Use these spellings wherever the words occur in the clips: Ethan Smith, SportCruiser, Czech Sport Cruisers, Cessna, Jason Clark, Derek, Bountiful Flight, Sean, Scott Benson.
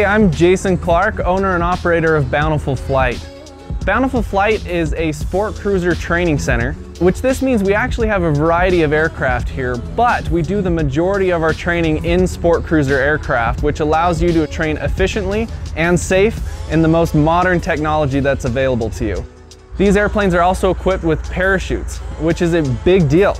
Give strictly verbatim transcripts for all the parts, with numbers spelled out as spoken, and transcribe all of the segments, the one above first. Hey, I'm Jason Clark, owner and operator of Bountiful Flight. Bountiful Flight is a sport cruiser training center, which this means we actually have a variety of aircraft here, but we do the majority of our training in sport cruiser aircraft, which allows you to train efficiently and safe in the most modern technology that's available to you. These airplanes are also equipped with parachutes, which is a big deal.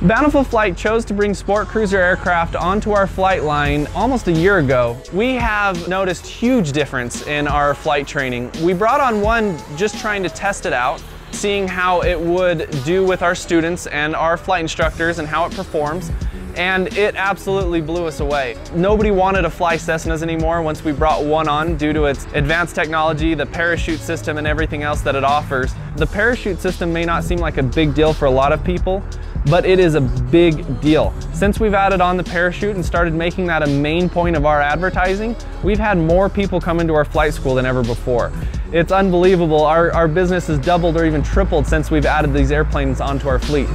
Bountiful Flight chose to bring sport cruiser aircraft onto our flight line almost a year ago. We have noticed huge difference in our flight training. We brought on one just trying to test it out, seeing how it would do with our students and our flight instructors and how it performs, and it absolutely blew us away. Nobody wanted to fly Cessnas anymore once we brought one on due to its advanced technology, the parachute system, and everything else that it offers. The parachute system may not seem like a big deal for a lot of people, but it is a big deal. Since we've added on the parachute and started making that a main point of our advertising, we've had more people come into our flight school than ever before. It's unbelievable. Our, our business has doubled or even tripled since we've added these airplanes onto our fleet.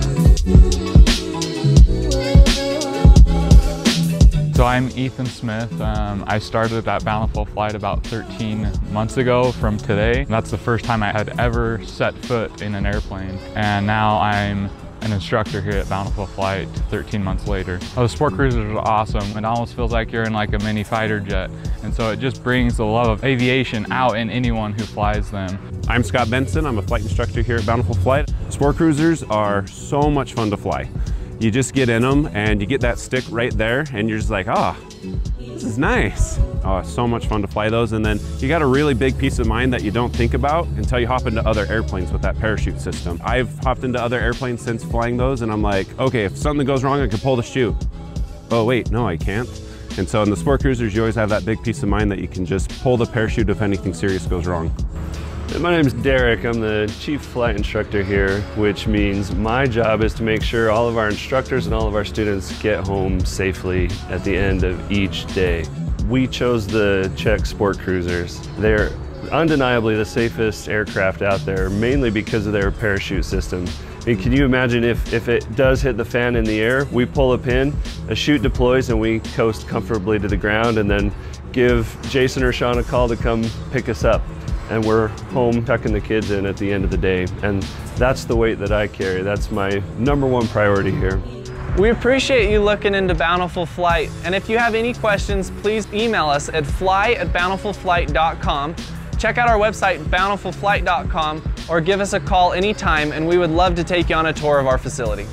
So I'm Ethan Smith. Um, I started at Bountiful Flight about thirteen months ago from today. That's the first time I had ever set foot in an airplane, and now I'm an instructor here at Bountiful Flight thirteen months later. Oh, the sport cruisers are awesome. It almost feels like you're in like a mini fighter jet. And so it just brings the love of aviation out in anyone who flies them. I'm Scott Benson. I'm a flight instructor here at Bountiful Flight. Sport cruisers are so much fun to fly. You just get in them and you get that stick right there and you're just like, ah, oh, this is nice. Oh, it's so much fun to fly those. And then you got a really big peace of mind that you don't think about until you hop into other airplanes with that parachute system. I've hopped into other airplanes since flying those and I'm like, okay, if something goes wrong, I can pull the chute. Oh wait, no, I can't. And so in the sport cruisers, you always have that big peace of mind that you can just pull the parachute if anything serious goes wrong. My name's Derek. I'm the chief flight instructor here, which means my job is to make sure all of our instructors and all of our students get home safely at the end of each day. We chose the Czech Sport Cruisers. They're undeniably the safest aircraft out there, mainly because of their parachute system. And can you imagine if, if it does hit the fan in the air, we pull a pin, a chute deploys, and we coast comfortably to the ground and then give Jason or Sean a call to come pick us up. And we're home tucking the kids in at the end of the day. And that's the weight that I carry. That's my number one priority here. We appreciate you looking into Bountiful Flight. And if you have any questions, please email us at fly at bountiful flight dot com. Check out our website, bountiful flight dot com, or give us a call anytime, and we would love to take you on a tour of our facility.